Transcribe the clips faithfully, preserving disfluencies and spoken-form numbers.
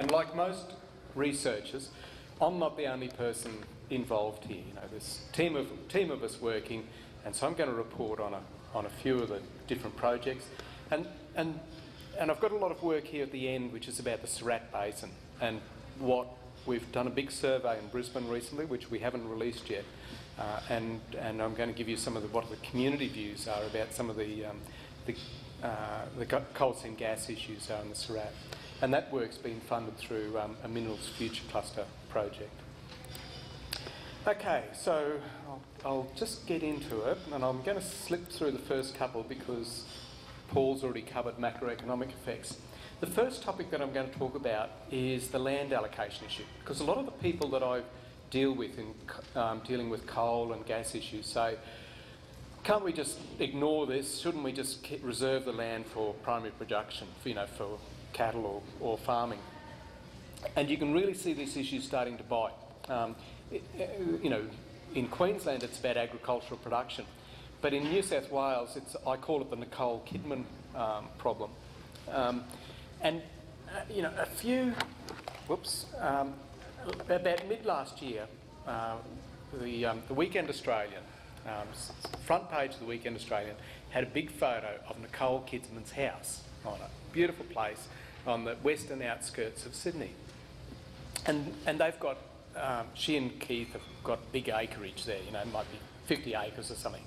And like most researchers, I'm not the only person involved here. You know, there's a team of, team of us working, and so I'm going to report on a, on a few of the different projects. And, and, and I've got a lot of work here at the end, which is about the Surat Basin. And what we've done a big survey in Brisbane recently, which we haven't released yet. Uh, and, and I'm going to give you some of the, what the community views are about some of the, um, the, uh, the coal seam gas issues are in the Surat. And that work's been funded through um, a Minerals Future Cluster project. Okay, so I'll, I'll just get into it, and I'm going to slip through the first couple because Paul's already covered macroeconomic effects. The first topic that I'm going to talk about is the land allocation issue, because a lot of the people that I deal with in um, dealing with coal and gas issues say, can't we just ignore this? Shouldn't we just reserve the land for primary production, for, you know, for cattle or, or farming? And you can really see this issue starting to bite. Um, it, you know, in Queensland it's about agricultural production, but in New South Wales it's, I call it the Nicole Kidman um, problem. Um, and uh, you know, a few, whoops, um, about mid last year, uh, the, um, the Weekend Australian, um, front page of the Weekend Australian, had a big photo of Nicole Kidman's house on it, beautiful place on the western outskirts of Sydney. And, and they've got, um, she and Keith have got big acreage there, you know, it might be fifty acres or something.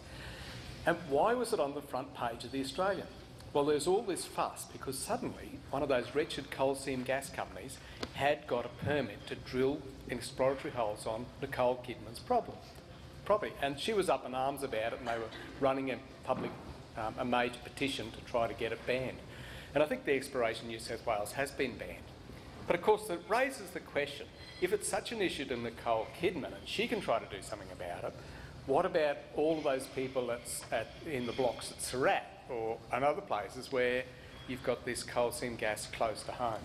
And why was it on the front page of The Australian? Well, there's all this fuss because suddenly one of those wretched coal seam gas companies had got a permit to drill exploratory holes on Nicole Kidman's problem, property. And she was up in arms about it, and they were running a public, um, a major petition to try to get it banned. And I think the Exploration New South Wales has been banned. But of course that raises the question, if it's such an issue to Nicole Kidman and she can try to do something about it, what about all of those people that's at, in the blocks at Surat or and other places where you've got this coal seam gas close to home?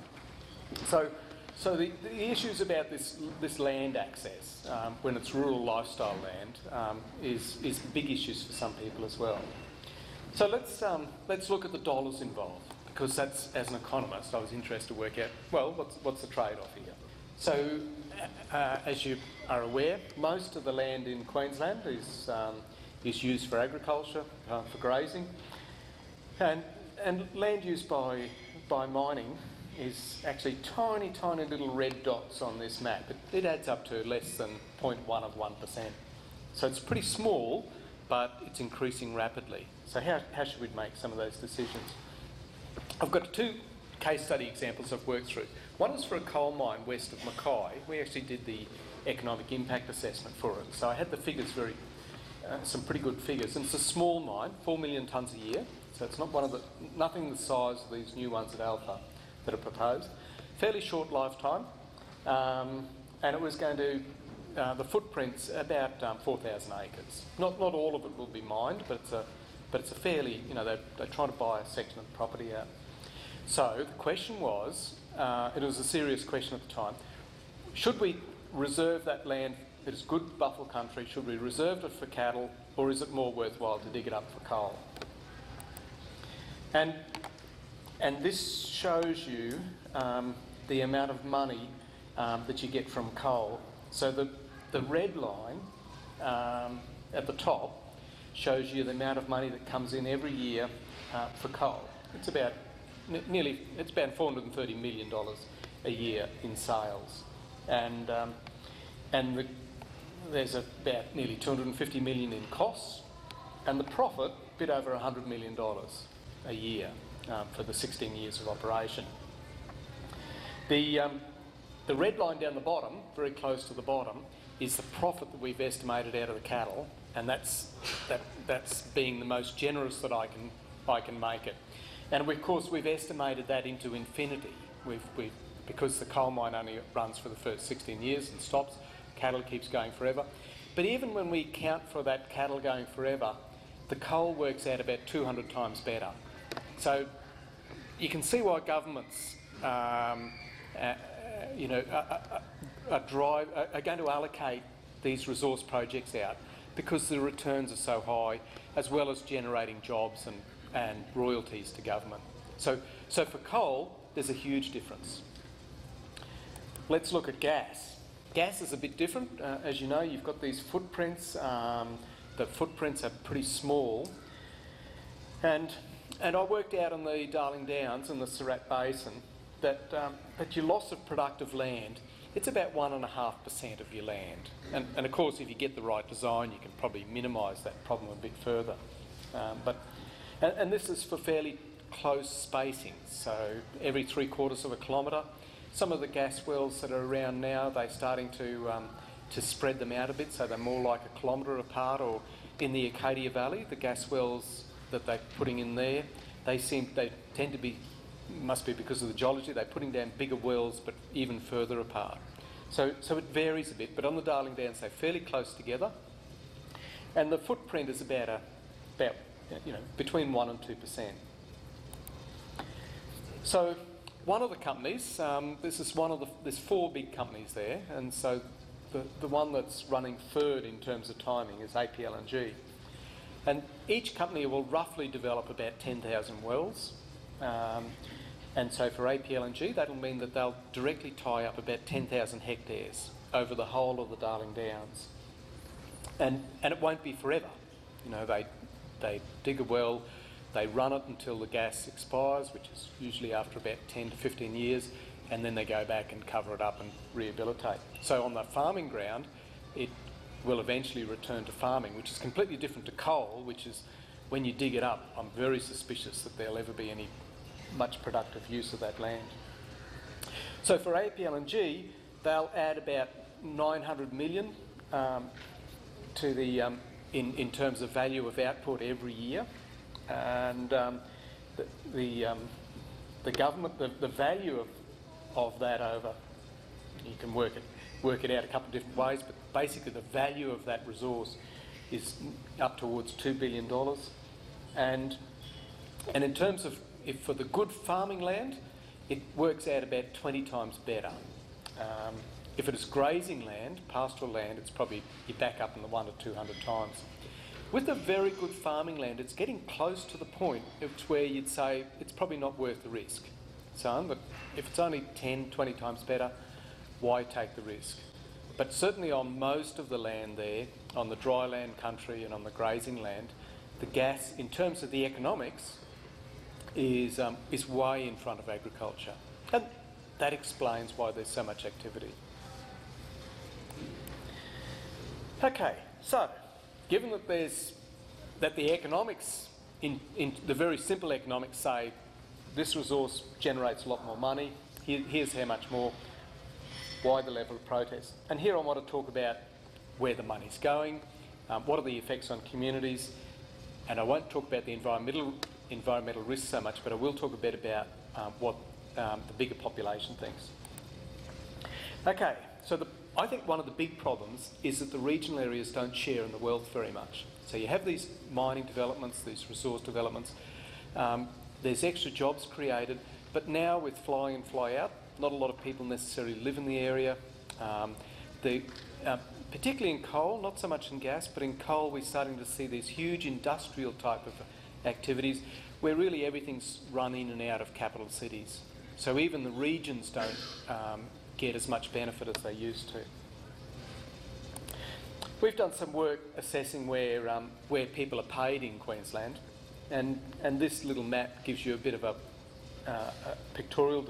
So, so the, the issues about this, this land access, um, when it's rural lifestyle land, um, is, is big issues for some people as well. So let's, um, let's look at the dollars involved, because that's, as an economist, I was interested to work out, well, what's, what's the trade-off here? So, uh, as you are aware, most of the land in Queensland is, um, is used for agriculture, uh, for grazing, and, and land use by, by mining is actually tiny, tiny little red dots on this map. It, it adds up to less than zero point one of one percent. So it's pretty small, but it's increasing rapidly. So how, how should we make some of those decisions? I've got two case study examples I've worked through. One is for a coal mine west of Mackay. We actually did the economic impact assessment for it. So I had the figures very, uh, some pretty good figures. And it's a small mine, four million tonnes a year. So it's not one of the, nothing the size of these new ones at Alpha that are proposed. Fairly short lifetime. Um, and it was going to, uh, the footprint's about um, four thousand acres. Not, not all of it will be mined, but it's a, but it's a fairly, you know, they're, they're trying to buy a section of property out. So the question was, uh, it was a serious question at the time, should we reserve that land, it is good buffle country, should we reserve it for cattle, or is it more worthwhile to dig it up for coal? And, and this shows you um, the amount of money um, that you get from coal. So the, the red line um, at the top shows you the amount of money that comes in every year uh, for coal. It's about nearly, it's about four hundred thirty million dollars a year in sales, and um, and the, there's about nearly two hundred fifty million dollars in costs, and the profit a bit over one hundred million dollars a year um, for the sixteen years of operation. The um, the red line down the bottom, very close to the bottom, is the profit that we've estimated out of the cattle. And that's, that, that's being the most generous that I can, I can make it. And we, of course, we've estimated that into infinity. We've, we've, because the coal mine only runs for the first sixteen years and stops, cattle keeps going forever. But even when we count for that cattle going forever, the coal works out about two hundred times better. So you can see why governments um, uh, you know, are, are, drive, are going to allocate these resource projects out, because the returns are so high, as well as generating jobs and, and royalties to government. So, so for coal, there's a huge difference. Let's look at gas. Gas is a bit different. Uh, as you know, you've got these footprints. Um, the footprints are pretty small. And, and I worked out on the Darling Downs and the Surat Basin that, um, that your loss of productive land, it's about one point five percent of your land. And, and of course, if you get the right design, you can probably minimise that problem a bit further. Um, but, and, and this is for fairly close spacing, so every three quarters of a kilometre. Some of the gas wells that are around now, they're starting to, um, to spread them out a bit, so they're more like a kilometre apart, or in the Acadia Valley, the gas wells that they're putting in there, they seem, they tend to be, must be because of the geology, they're putting down bigger wells but even further apart. So, so it varies a bit, but on the Darling Downs they're fairly close together. And the footprint is about, a, about you know, between one and two percent. So one of the companies, um, this is one of the, there's four big companies there, and so the, the one that's running third in terms of timing is A P L N G. And each company will roughly develop about ten thousand wells. Um, and so for A P L N G, that'll mean that they'll directly tie up about ten thousand hectares over the whole of the Darling Downs. And, and it won't be forever. You know, they, they dig a well, they run it until the gas expires, which is usually after about ten to fifteen years, and then they go back and cover it up and rehabilitate. So on the farming ground, it will eventually return to farming, which is completely different to coal, which is when you dig it up, I'm very suspicious that there'll ever be any much productive use of that land. So for A P L N G, they'll add about nine hundred million um, to the, um, in, in terms of value of output every year. And um, the the, um, the government, the, the value of of that over, you can work it work it out a couple of different ways, but basically the value of that resource is up towards two billion dollars. And and in terms of if for the good farming land, it works out about twenty times better. Um, if it is grazing land, pastoral land, it's probably you back up in the one to two hundred times. With a very good farming land, it's getting close to the point where you'd say it's probably not worth the risk. So, but if it's only ten, twenty times better, why take the risk? But certainly on most of the land there, on the dry land country and on the grazing land, the gas, in terms of the economics, is, um, is way in front of agriculture. And that explains why there's so much activity. Okay, so, given that there's, that the economics, in, in the very simple economics say, this resource generates a lot more money, here, here's how much more, why the level of protest? And here I want to talk about where the money's going, um, what are the effects on communities, and I won't talk about the environmental, environmental risks so much, but I will talk a bit about um, what um, the bigger population thinks. Okay, so the I think one of the big problems is that the regional areas don't share in the wealth very much. So you have these mining developments, these resource developments, um, there's extra jobs created, but now with fly in, fly out, not a lot of people necessarily live in the area. Um, the, uh, particularly in coal, not so much in gas, but in coal we're starting to see these huge industrial type of activities where really everything's run in and out of capital cities. So even the regions don't um, get as much benefit as they used to. We've done some work assessing where um, where people are paid in Queensland, and and this little map gives you a bit of a, uh, a pictorial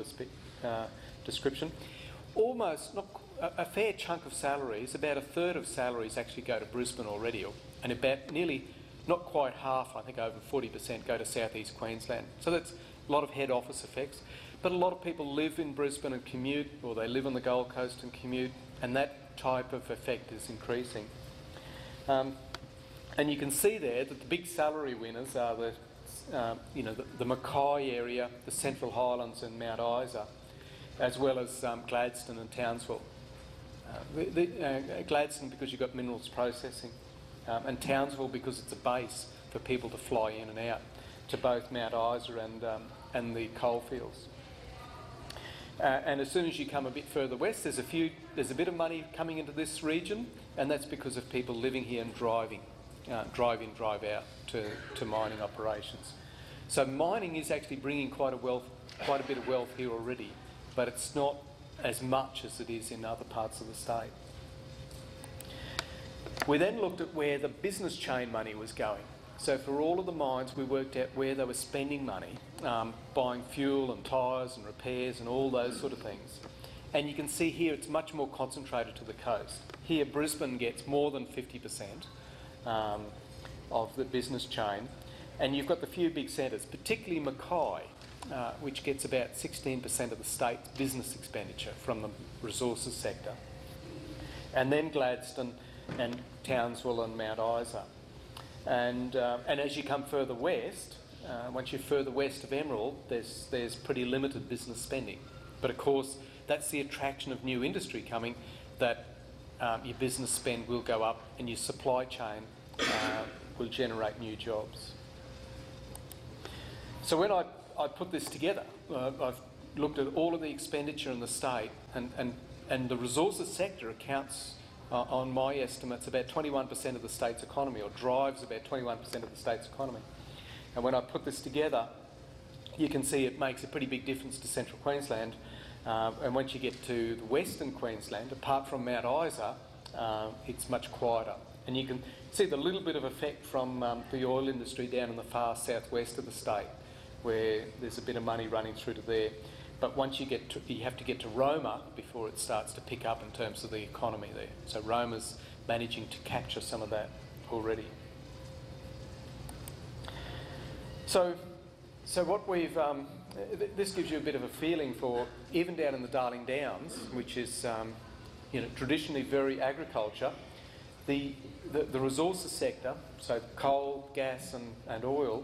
uh, description. Almost not a, a fair chunk of salaries, about a third of salaries actually go to Brisbane already, and about nearly not quite half, I think over forty percent go to southeast Queensland. So that's a lot of head office effects. But a lot of people live in Brisbane and commute, or they live on the Gold Coast and commute, and that type of effect is increasing. Um, and you can see there that the big salary winners are the, uh, you know, the, the Mackay area, the Central Highlands and Mount Isa, as well as um, Gladstone and Townsville. Uh, the, the, uh, Gladstone because you've got minerals processing, um, and Townsville because it's a base for people to fly in and out to both Mount Isa and, um, and the coal fields. Uh, and as soon as you come a bit further west, there's a few, there's a bit of money coming into this region, and that's because of people living here and driving, uh, drive in, drive out to, to mining operations. So mining is actually bringing quite a wealth, quite a bit of wealth here already, but it's not as much as it is in other parts of the state. We then looked at where the business chain money was going. So for all of the mines, we worked out where they were spending money, um, buying fuel and tyres and repairs and all those sort of things. And you can see here it's much more concentrated to the coast. Here Brisbane gets more than fifty percent um, of the business chain. And you've got the few big centres, particularly Mackay, uh, which gets about sixteen percent of the state's business expenditure from the resources sector. And then Gladstone and Townsville and Mount Isa. And, uh, and as you come further west, uh, once you're further west of Emerald, there's, there's pretty limited business spending. But of course, that's the attraction of new industry coming, that um, your business spend will go up and your supply chain uh, will generate new jobs. So when I, I put this together, uh, I've looked at all of the expenditure in the state, and, and, and the resources sector accounts, uh, on my estimates, about twenty-one percent of the state's economy, or drives about twenty-one percent of the state's economy. And when I put this together, you can see it makes a pretty big difference to Central Queensland. Uh, and once you get to the Western Queensland, apart from Mount Isa, uh, it's much quieter. And you can see the little bit of effect from um, the oil industry down in the far southwest of the state, where there's a bit of money running through to there. But once you get to, you have to get to Roma before it starts to pick up in terms of the economy there. So Roma's managing to capture some of that already. So, so what we've, um, th this gives you a bit of a feeling for, even down in the Darling Downs, which is um, you know, traditionally very agriculture, the, the, the resources sector, so coal, gas and, and oil,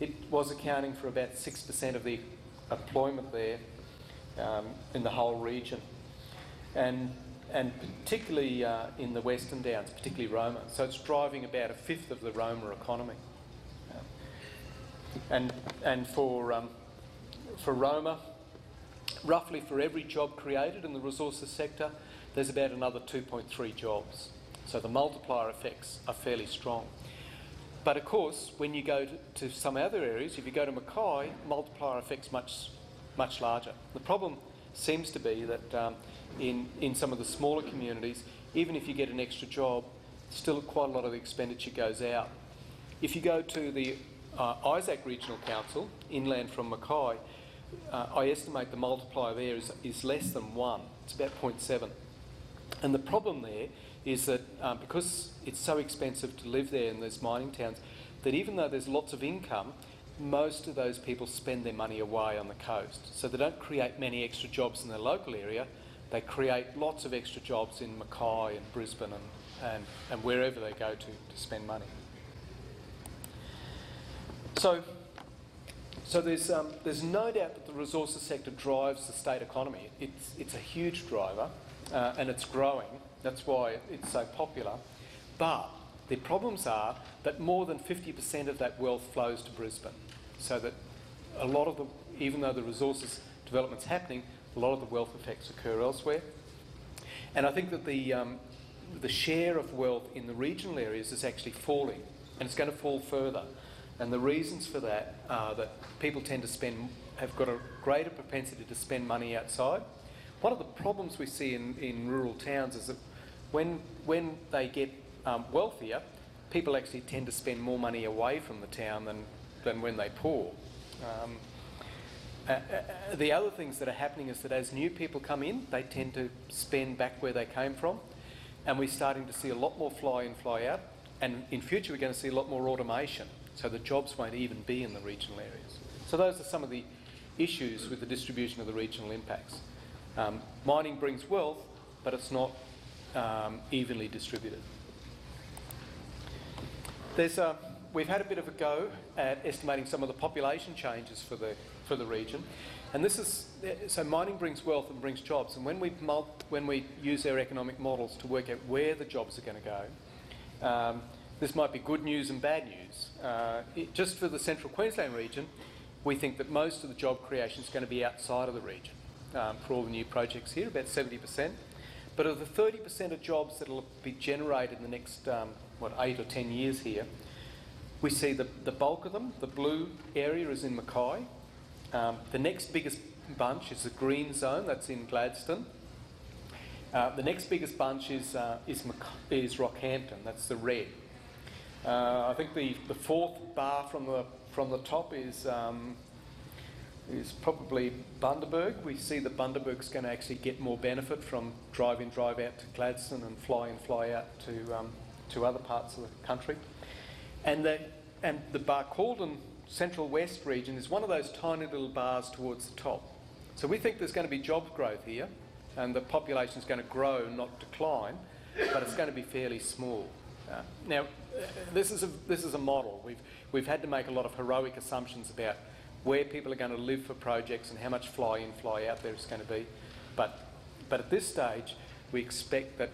it was accounting for about six percent of the employment there um, in the whole region. And, and particularly uh, in the Western Downs, particularly Roma. So it's driving about a fifth of the Roma economy. Um, and and for, um, for Roma, roughly for every job created in the resources sector, there's about another two point three jobs. So the multiplier effects are fairly strong. But of course, when you go to, to some other areas, if you go to Mackay, multiplier effects much, much larger. The problem seems to be that um, in, in some of the smaller communities, even if you get an extra job, still quite a lot of the expenditure goes out. If you go to the uh, Isaac Regional Council, inland from Mackay, uh, I estimate the multiplier there is, is less than one. It's about zero point seven. And the problem there is that um, because it's so expensive to live there in those mining towns, that even though there's lots of income, most of those people spend their money away on the coast. So they don't create many extra jobs in their local area. They create lots of extra jobs in Mackay and Brisbane and, and, and wherever they go to to spend money. So, so there's, um, there's no doubt that the resources sector drives the state economy. It's, it's a huge driver. Uh, and it's growing, that's why it's so popular. But the problems are that more than fifty percent of that wealth flows to Brisbane. So that a lot of the, even though the resources development's happening, a lot of the wealth effects occur elsewhere. And I think that the, um, the share of wealth in the regional areas is actually falling, and it's going to fall further. And the reasons for that are that people tend to spend, have got a greater propensity to spend money outside. One of the problems we see in, in rural towns is that when, when they get um, wealthier, people actually tend to spend more money away from the town than, than when they're poor. Um, uh, uh, the other things that are happening is that as new people come in, they tend to spend back where they came from, and we're starting to see a lot more fly in, fly out, and in future we're going to see a lot more automation, so the jobs won't even be in the regional areas. So those are some of the issues with the distribution of the regional impacts. Um, mining brings wealth, but it's not um, evenly distributed. There's a, we've had a bit of a go at estimating some of the population changes for the, for the region. And this is, so mining brings wealth and brings jobs. And when we, mul when we use our economic models to work out where the jobs are going to go, um, this might be good news and bad news. Uh, it, just for the Central Queensland region, we think that most of the job creation is going to be outside of the region. Um, for all the new projects here, about seventy percent. But of the thirty percent of jobs that will be generated in the next, um, what, eight or ten years here, we see the, the bulk of them, the blue area is in Mackay. Um, the next biggest bunch is the green zone, that's in Gladstone. Uh, the next biggest bunch is, uh, is, is Rockhampton, that's the red. Uh, I think the, the fourth bar from the, from the top is, um, is probably Bundaberg. We see that Bundaberg's going to actually get more benefit from drive-in, drive-out to Gladstone and fly-in, fly-out to, um, to other parts of the country. And the, and the Barcaldine Central West region is one of those tiny little bars towards the top. So we think there's going to be job growth here, and the population is going to grow, not decline, but it's going to be fairly small. Uh, now, uh, this is a this is a model. We've we've had to make a lot of heroic assumptions about where people are going to live for projects and how much fly in, fly out there is going to be. But but at this stage, we expect that,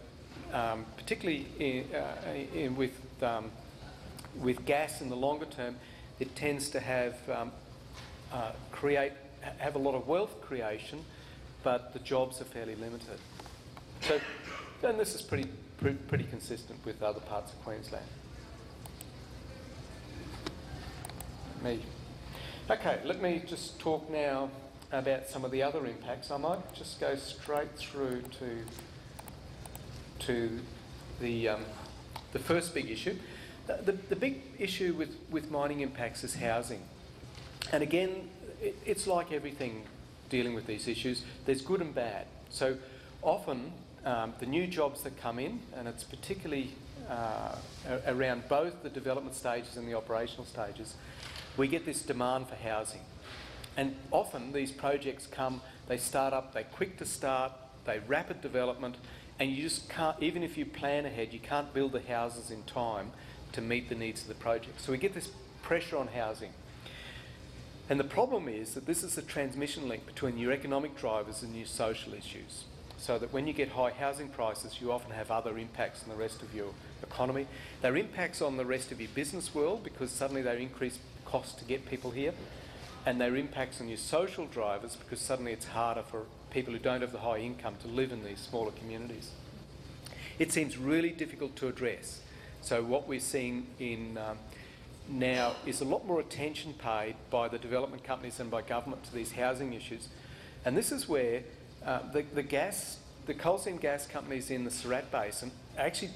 um, particularly in, uh, in with um, with gas in the longer term, it tends to have um, uh, create have a lot of wealth creation, but the jobs are fairly limited. So, and this is pretty pretty consistent with other parts of Queensland. Me. Okay, let me just talk now about some of the other impacts. I might just go straight through to to the um, the first big issue. The, the, the big issue with, with mining impacts is housing. And again, it, it's like everything dealing with these issues. There's good and bad. So often, um, the new jobs that come in, and it's particularly uh, around both the development stages and the operational stages, we get this demand for housing. And often these projects come, they start up, they're quick to start, they rapid development, and you just can't, even if you plan ahead, you can't build the houses in time to meet the needs of the project. So we get this pressure on housing. And the problem is that this is the transmission link between your economic drivers and your social issues. So that when you get high housing prices, you often have other impacts on the rest of your economy. There are impacts on the rest of your business world because suddenly they increase costs to get people here. And there are impacts on your social drivers because suddenly it's harder for people who don't have the high income to live in these smaller communities. It seems really difficult to address. So what we're seeing in um, now is a lot more attention paid by the development companies and by government to these housing issues. And this is where uh, the, the gas, the coal seam gas companies in the Surat Basin are actually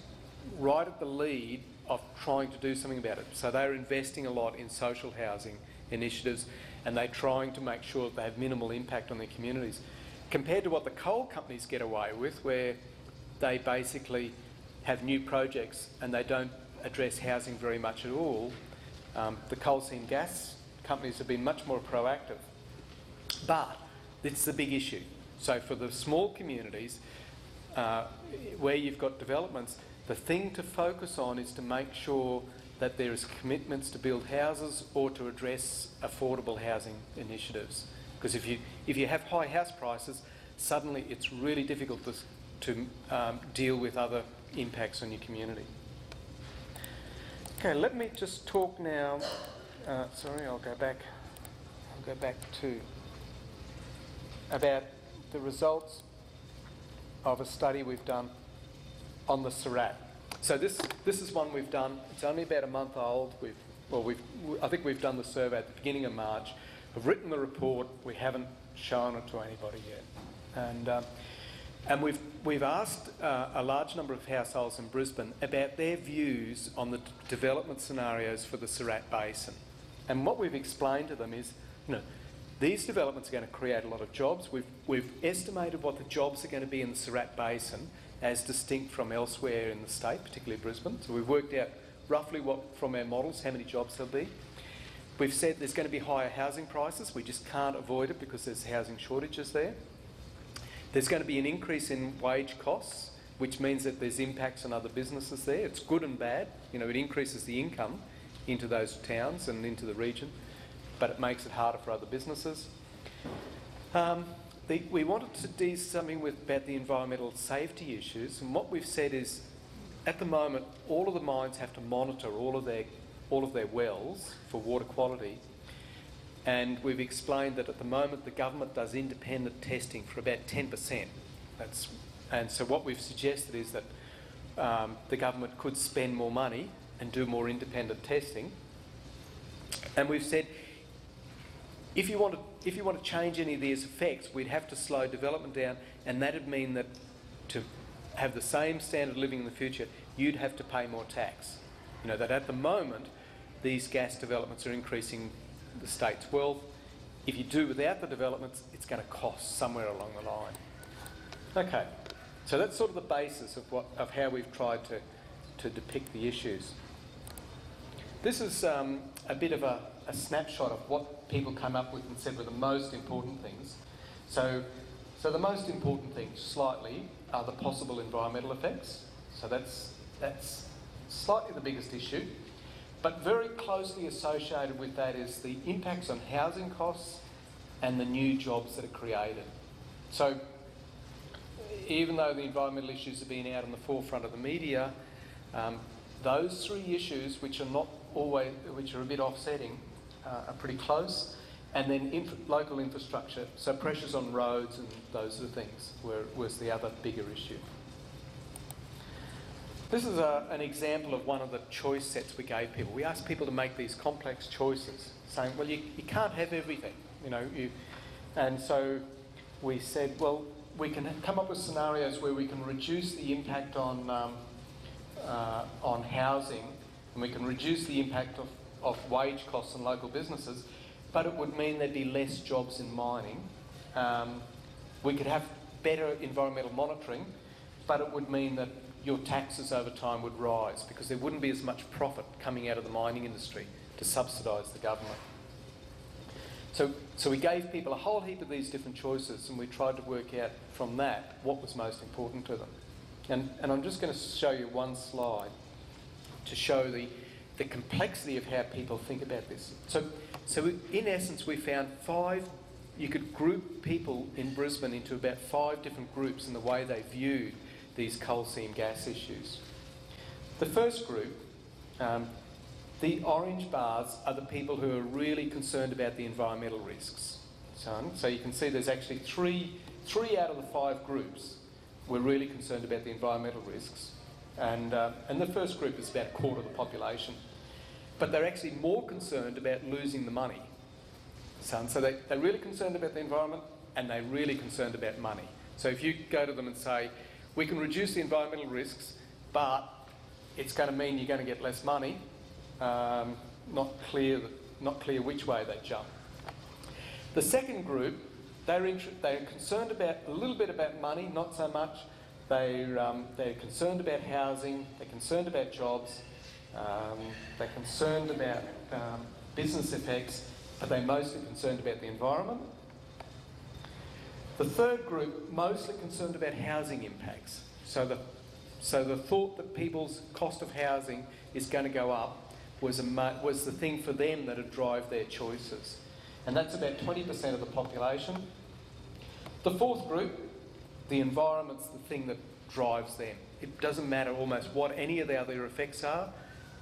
right at the lead of trying to do something about it. So they're investing a lot in social housing initiatives, and they're trying to make sure that they have minimal impact on their communities. Compared to what the coal companies get away with, where they basically have new projects and they don't address housing very much at all, um, the coal seam gas companies have been much more proactive. But it's the big issue. So for the small communities uh, where you've got developments, the thing to focus on is to make sure that there is commitments to build houses or to address affordable housing initiatives. Because if you, if you have high house prices, suddenly it's really difficult to, to um, deal with other impacts on your community. Okay, let me just talk now. Uh, sorry, I'll go back. I'll go back to about the results of a study we've done on the Surat. So this this is one we've done. It's only about a month old. We've well, we've I think we've done the survey at the beginning of March. We've written the report. We haven't shown it to anybody yet, and. Um, And we've, we've asked uh, a large number of households in Brisbane about their views on the development scenarios for the Surat Basin. And what we've explained to them is, you know, these developments are going to create a lot of jobs. We've, we've estimated what the jobs are going to be in the Surat Basin as distinct from elsewhere in the state, particularly Brisbane. So we've worked out roughly what, from our models, how many jobs there'll be. We've said there's going to be higher housing prices. We just can't avoid it because there's housing shortages there. There's going to be an increase in wage costs, which means that there's impacts on other businesses there. It's good and bad. You know, it increases the income into those towns and into the region, but it makes it harder for other businesses. Um, the, we wanted to do something with, about the environmental safety issues, and what we've said is, at the moment, all of the mines have to monitor all of their, all of their wells for water quality. And we've explained that at the moment the government does independent testing for about ten percent. That's, and so what we've suggested is that um, the government could spend more money and do more independent testing. And we've said, if you want to if you want to change any of these effects, we'd have to slow development down, and that would mean that to have the same standard of living in the future, you'd have to pay more tax. You know, that at the moment, these gas developments are increasing the state's wealth. If you do without the developments, it's going to cost somewhere along the line. Okay, so that's sort of the basis of, what, of how we've tried to, to depict the issues. This is um, a bit of a, a snapshot of what people came up with and said were the most important things. So, so the most important things, slightly, are the possible environmental effects. So that's, that's slightly the biggest issue. But very closely associated with that is the impacts on housing costs and the new jobs that are created. So even though the environmental issues have been out on the forefront of the media, um, those three issues, which are not always, which are a bit offsetting, uh, are pretty close. And then inf local infrastructure, so pressures on roads and those sort of things were, was the other bigger issue. This is a, an example of one of the choice sets we gave people. We asked people to make these complex choices, saying, well, you, you can't have everything, you know. You, and so we said, well, we can come up with scenarios where we can reduce the impact on, um, uh, on housing, and we can reduce the impact of, of wage costs on local businesses, but it would mean there'd be less jobs in mining. Um, we could have better environmental monitoring, but it would mean that your taxes over time would rise because there wouldn't be as much profit coming out of the mining industry to subsidise the government. So, so we gave people a whole heap of these different choices, and we tried to work out from that what was most important to them. And, and I'm just going to show you one slide to show the, the complexity of how people think about this. So, so in essence, we found five, you could group people in Brisbane into about five different groups in the way they viewed these coal seam gas issues. The first group, um, the orange bars, are the people who are really concerned about the environmental risks. So, so you can see there's actually three, three out of the five groups were really concerned about the environmental risks. And, uh, and the first group is about a quarter of the population. But they're actually more concerned about losing the money. So, so they, they're really concerned about the environment, and they're really concerned about money. So if you go to them and say, we can reduce the environmental risks, but it's going to mean you're going to get less money. Um, not clear, not clear which way they jump. The second group, they're, they're concerned about a little bit about money, not so much. They're, um, they're concerned about housing. They're concerned about jobs. Um, they're concerned about um, business effects, but they're mostly concerned about the environment. The third group, mostly concerned about housing impacts. So the, so the thought that people's cost of housing is going to go up was, a, was the thing for them that would drive their choices. And that's about twenty percent of the population. The fourth group, the environment's the thing that drives them. It doesn't matter almost what any of the other effects are.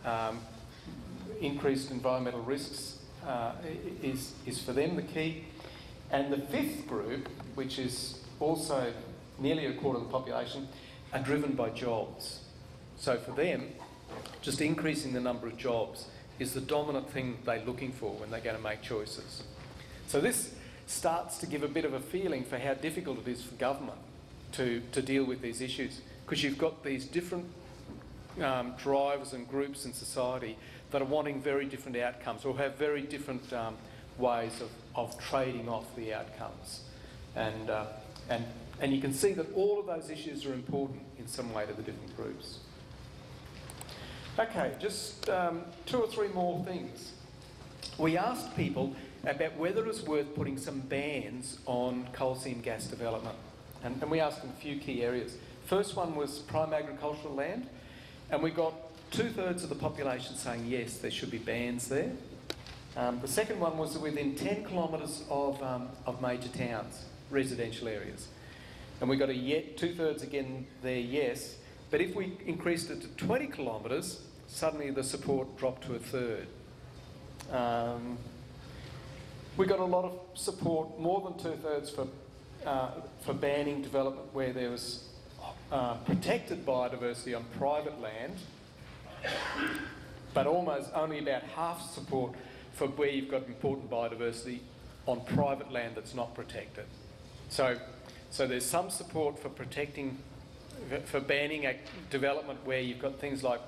Um, increased environmental risks uh, is, is for them the key. And the fifth group, which is also nearly a quarter of the population, are driven by jobs. So for them, just increasing the number of jobs is the dominant thing they're looking for when they're going to make choices. So this starts to give a bit of a feeling for how difficult it is for government to, to deal with these issues, because you've got these different um, drivers and groups in society that are wanting very different outcomes or have very different um, ways of, of trading off the outcomes. And, uh, and, and you can see that all of those issues are important in some way to the different groups. Okay, just um, two or three more things. We asked people about whether it's worth putting some bans on coal seam gas development. And, and we asked them a few key areas. First one was prime agricultural land. And we got two-thirds of the population saying, yes, there should be bans there. Um, the second one was within ten kilometres of, um, of major towns, residential areas. And we got a yet, two-thirds again there, yes. But if we increased it to twenty kilometres, suddenly the support dropped to a third. Um, we got a lot of support, more than two-thirds, for, uh, for banning development where there was uh, protected biodiversity on private land, but almost only about half support for where you've got important biodiversity on private land that's not protected. So, so there's some support for protecting, for banning a development where you've got things like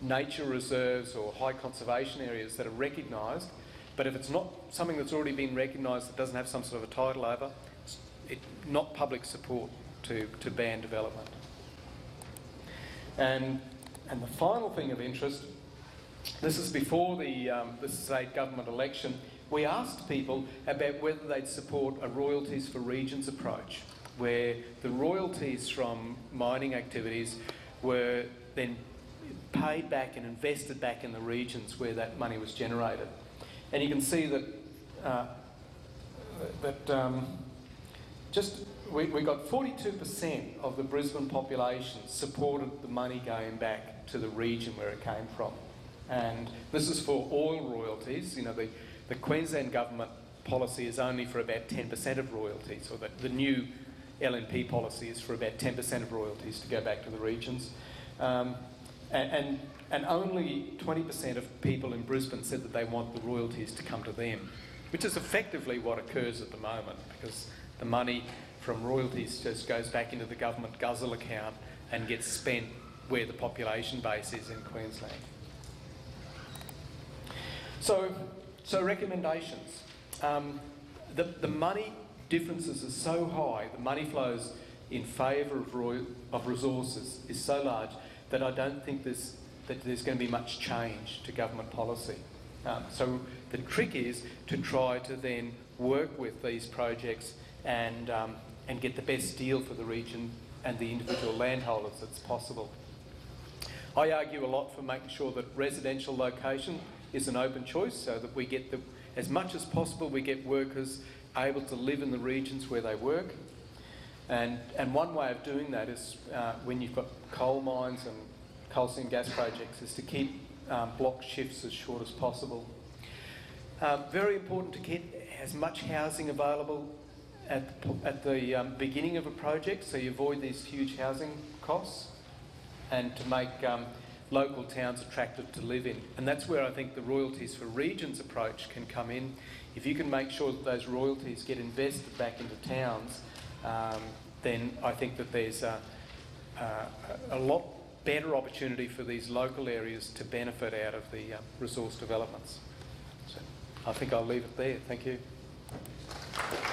nature reserves or high conservation areas that are recognised, but if it's not something that's already been recognised, that doesn't have some sort of a title over, it's it, not public support to, to ban development. And, and the final thing of interest, this is before the, um, the state government election, we asked people about whether they'd support a royalties for regions approach, where the royalties from mining activities were then paid back and invested back in the regions where that money was generated. And you can see that, uh, that um, just we, we got forty-two percent of the Brisbane population supported the money going back to the region where it came from. And this is for oil royalties. You know, the, the Queensland government policy is only for about ten percent of royalties, or the, the new L N P policy is for about ten percent of royalties to go back to the regions. Um, and, and, and only twenty percent of people in Brisbane said that they want the royalties to come to them, which is effectively what occurs at the moment, because the money from royalties just goes back into the government guzzle account and gets spent where the population base is in Queensland. So, so recommendations. Um, the, the money differences are so high, the money flows in favour of, roy of resources is so large that I don't think there's, that there's going to be much change to government policy. Um, so the trick is to try to then work with these projects and, um, and get the best deal for the region and the individual landholders that's possible. I argue a lot for making sure that residential location is an open choice, so that we get the, as much as possible, we get workers able to live in the regions where they work. And, and one way of doing that is uh, when you've got coal mines and coal seam gas projects is to keep um, block shifts as short as possible. Uh, very important to get as much housing available at, at the um, beginning of a project, so you avoid these huge housing costs, and to make um, local towns attractive to live in. And that's where I think the royalties for regions approach can come in. If you can make sure that those royalties get invested back into towns, um, then I think that there's a, a, a lot better opportunity for these local areas to benefit out of the uh, resource developments. So I think I'll leave it there. Thank you.